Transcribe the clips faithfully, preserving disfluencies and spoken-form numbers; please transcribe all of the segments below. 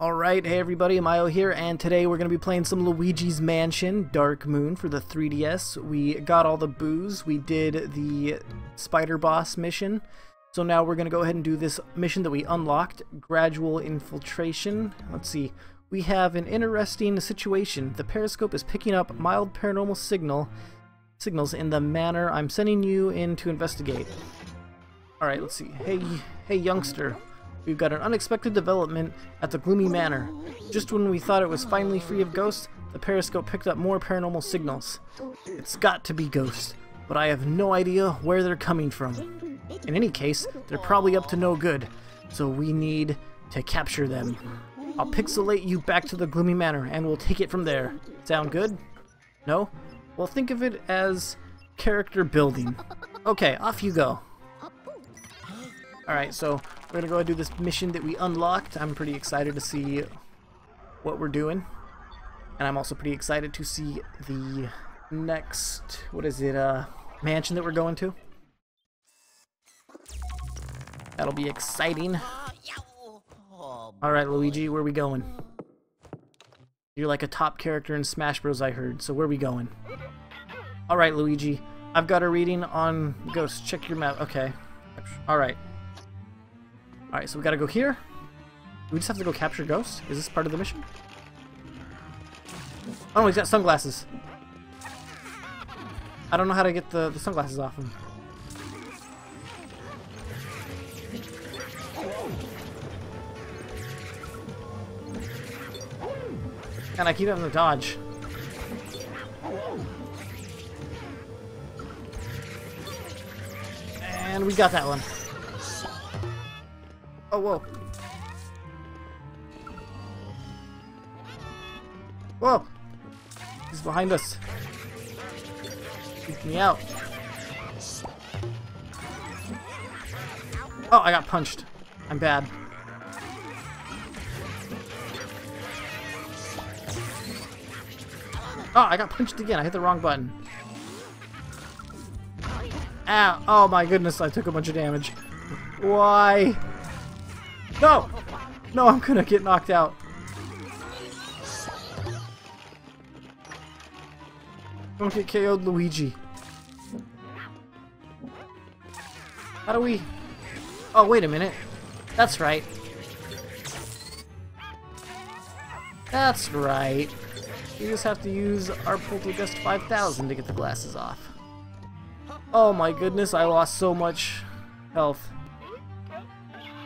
Alright, hey everybody, Mayo here, and today we're going to be playing some Luigi's Mansion Dark Moon for the three D S. We got all the boos, we did the spider boss mission, so now we're going to go ahead and do this mission that we unlocked, Gradual Infiltration. Let's see, we have an interesting situation. The periscope is picking up mild paranormal signal signals in the manor. I'm sending you in to investigate. Alright, let's see. Hey, hey youngster. We've got an unexpected development at the Gloomy Manor. Just when we thought it was finally free of ghosts, the periscope picked up more paranormal signals. It's got to be ghosts, but I have no idea where they're coming from. In any case, they're probably up to no good, so we need to capture them. I'll pixelate you back to the Gloomy Manor and we'll take it from there. Sound good? No? Well, think of it as character building. Okay, off you go. Alright, so we're going to go ahead and do this mission that we unlocked. I'm pretty excited to see what we're doing. And I'm also pretty excited to see the next, what is it, uh, mansion that we're going to. That'll be exciting. Alright, Luigi, where are we going? You're like a top character in Smash Bros, I heard, so where are we going? Alright, Luigi, I've got a reading on ghosts. Check your map. Okay. Alright. Alright, so we gotta go here. We just have to go capture ghosts? Is this part of the mission? Oh, he's got sunglasses. I don't know how to get the, the sunglasses off him. And I keep having to dodge. And we got that one. Oh, whoa. Whoa! He's behind us. Freak me out. Oh, I got punched. I'm bad. Oh, I got punched again. I hit the wrong button. Ow. Oh my goodness, I took a bunch of damage. Why? No! No, I'm gonna get knocked out. Don't get K O'd, Luigi. How do we... Oh, wait a minute. That's right. That's right. We just have to use our Poltergust five thousand to get the glasses off. Oh my goodness, I lost so much health.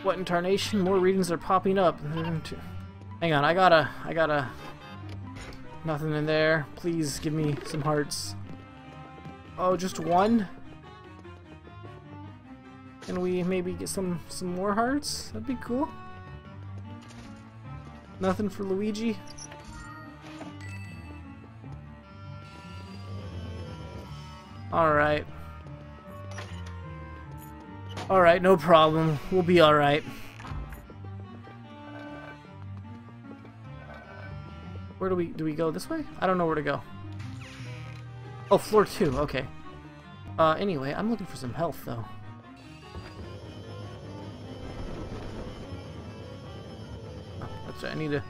What in tarnation? More readings are popping up. Hang on, I gotta, I gotta... Nothing in there. Please give me some hearts. Oh, just one? Can we maybe get some, some more hearts? That'd be cool. Nothing for Luigi. Alright. Alright, no problem. We'll be alright. Where do we... do we go this way? I don't know where to go. Oh, floor two. Okay. Uh, anyway, I'm looking for some health, though. Oh, that's right. I need to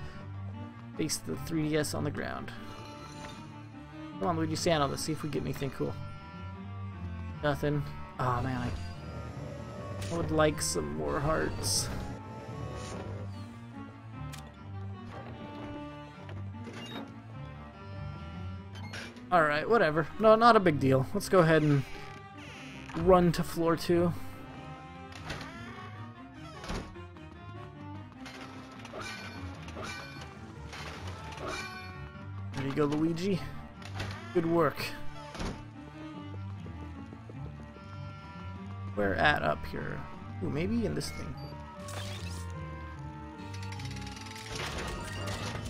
face the three D S on the ground. Come on, Luigi, stand on this. See if we get anything cool. Nothing. Oh, man, I... I would like some more hearts. Alright, whatever. No, not a big deal. Let's go ahead and run to floor two. There you go, Luigi. Good work. Where at up here? Ooh, maybe in this thing.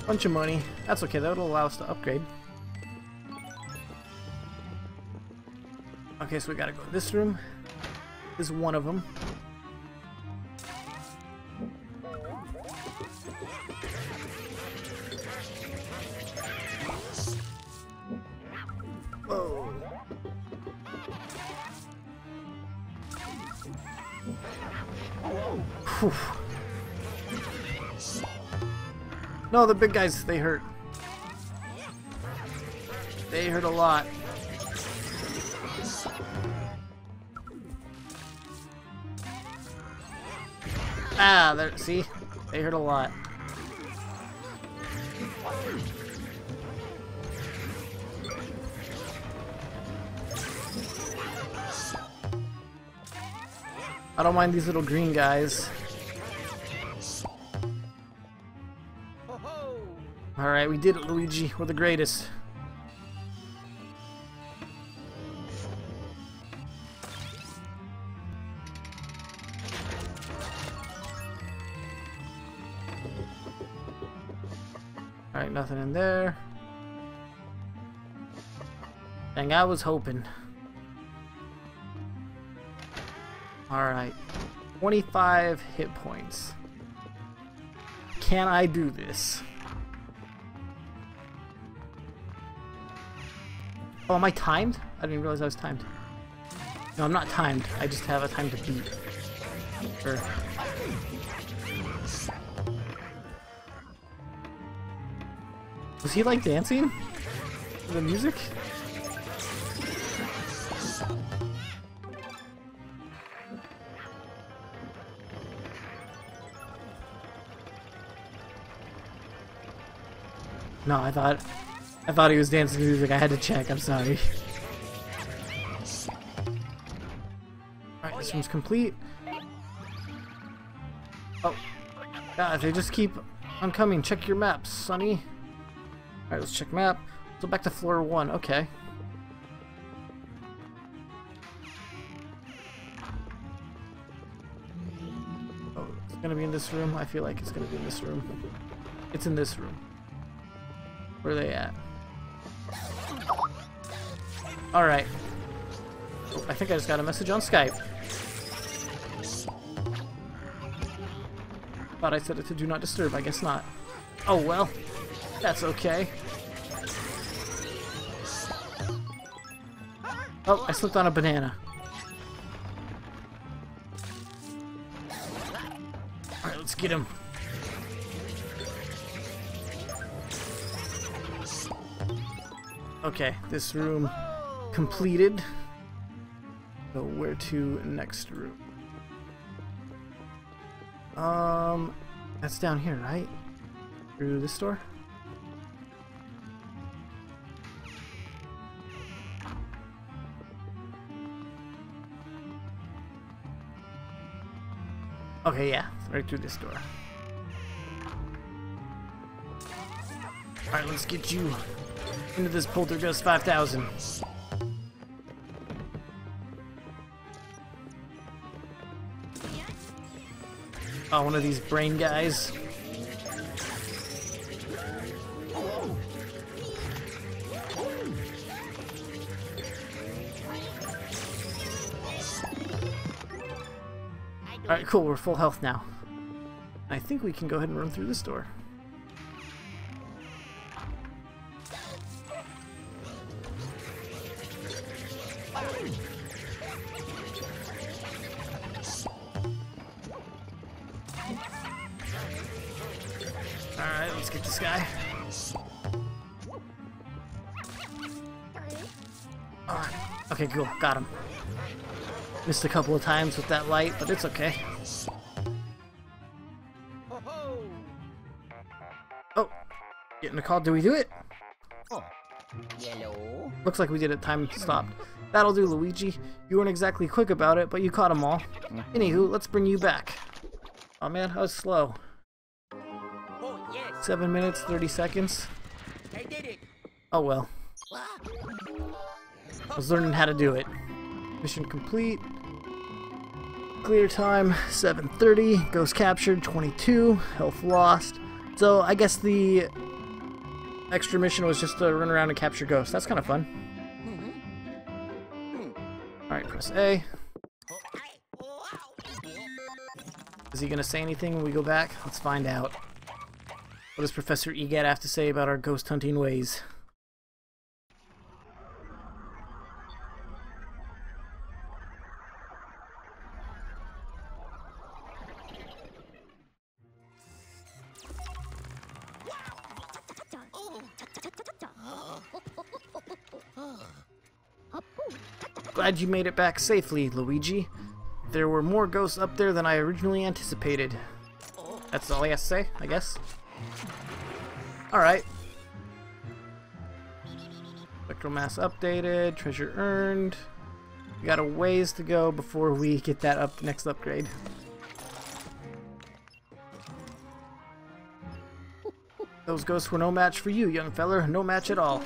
Bunch of money. That's okay, that'll allow us to upgrade. Okay, so we gotta go in this room. This is one of them. No, the big guys, they hurt. They hurt a lot. Ah, there, see? They hurt a lot. I don't mind these little green guys. Alright, we did it, Luigi. We're the greatest. Alright, nothing in there. Dang, I was hoping. Alright, twenty-five hit points. Can I do this? Oh, am I timed? I didn't even realize I was timed. No, I'm not timed. I just have a time to beat. Sure. Was he like dancing to the music? No, I thought I thought he was dancing to music. I had to check. I'm sorry. Alright, this one's complete. Oh, God, they just keep on coming. Check your maps, Sonny. Alright, let's check map. Let's go back to floor one. Okay. Oh, it's gonna be in this room. I feel like it's gonna be in this room. It's in this room. Where are they at? Alright. Oh, I think I just got a message on Skype. Thought I set it to do not disturb. I guess not. Oh well. That's okay. Oh, I slipped on a banana. Alright, let's get him. Okay, this room completed. So where to next room? Um, that's down here, right? Through this door? Okay, yeah, right through this door. Alright, let's get you into this Poltergust five thousand. Oh, one of these brain guys. Alright, cool, we're full health now. I think we can go ahead and run through this door. Alright, let's get this guy. Alright, okay, cool, got him. Missed a couple of times with that light, but it's okay. Oh, getting a call. Do we do it? Oh. Yellow. Looks like we did it. Time stopped. That'll do, Luigi. You weren't exactly quick about it, but you caught them all. Anywho, let's bring you back. Oh man, I was slow. Oh, yes. Seven minutes, thirty seconds. I did it. Oh well. I was learning how to do it. Mission complete. Clear time seven thirty. Ghost captured twenty-two. Health lost. So I guess the extra mission was just to run around and capture ghosts. That's kind of fun. All right, press A. Is he gonna say anything when we go back? Let's find out. What does Professor E. Gadd have to say about our ghost hunting ways? Glad you made it back safely, Luigi. There were more ghosts up there than I originally anticipated. That's all I have to say, I guess. Alright. Spectral mass updated, treasure earned. We got a ways to go before we get that up next upgrade. Those ghosts were no match for you, young feller. No match at all.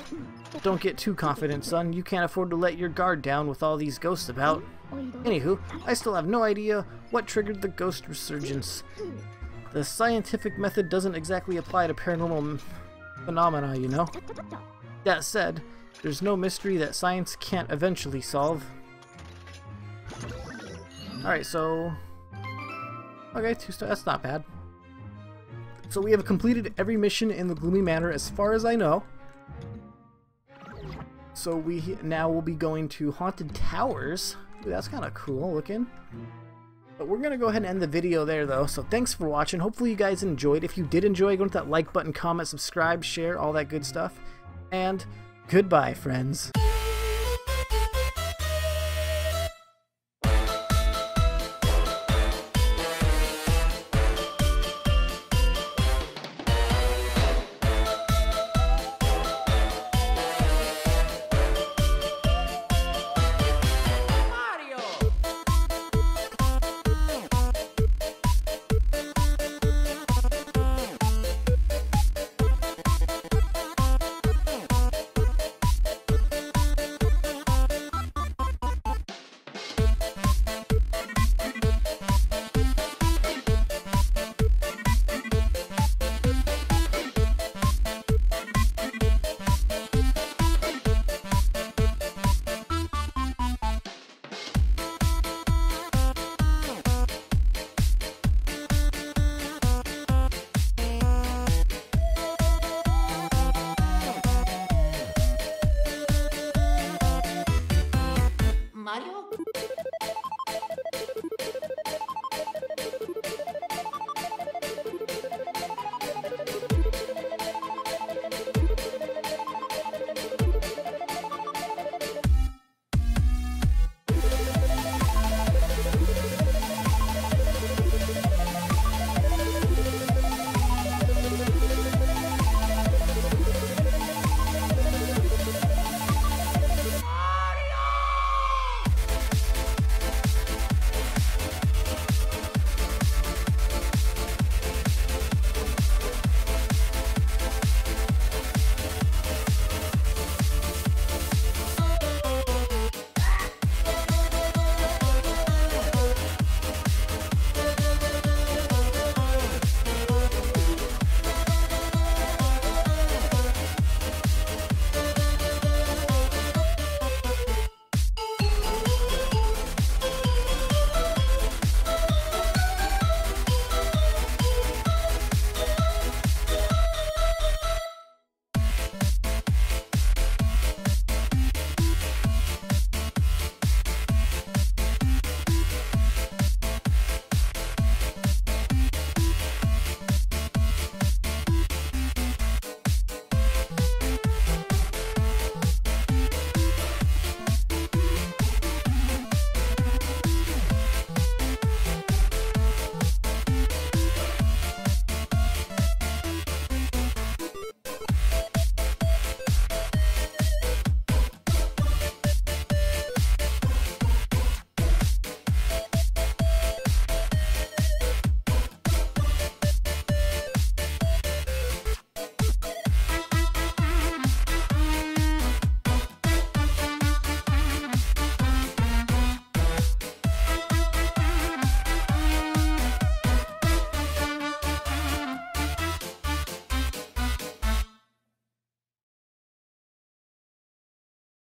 Don't get too confident, son. You can't afford to let your guard down with all these ghosts about. Anywho, I still have no idea what triggered the ghost resurgence. The scientific method doesn't exactly apply to paranormal phenomena, you know. That said, there's no mystery that science can't eventually solve. Alright, so... Okay, two star. That's not bad. So we have completed every mission in the Gloomy Manor as far as I know. So we now will be going to Haunted Towers. Ooh, that's kind of cool looking. But we're going to go ahead and end the video there though. So thanks for watching. Hopefully you guys enjoyed. If you did enjoy, go to that like button, comment, subscribe, share, all that good stuff. And goodbye, friends.